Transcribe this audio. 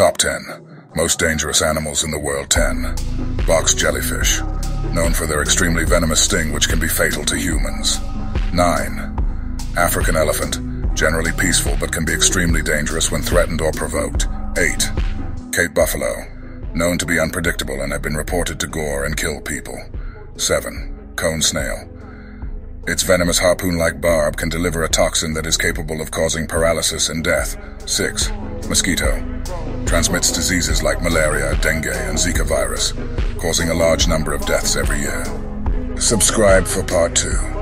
Top 10. Most dangerous animals in the world 10. Box jellyfish, known for their extremely venomous sting which can be fatal to humans. 9. African elephant, generally peaceful but can be extremely dangerous when threatened or provoked. 8. Cape buffalo, known to be unpredictable and have been reported to gore and kill people. 7. Cone snail. Its venomous harpoon-like barb can deliver a toxin that is capable of causing paralysis and death. 6. Mosquito. Transmits diseases like malaria, dengue, and Zika virus, causing a large number of deaths every year. Subscribe for part 2.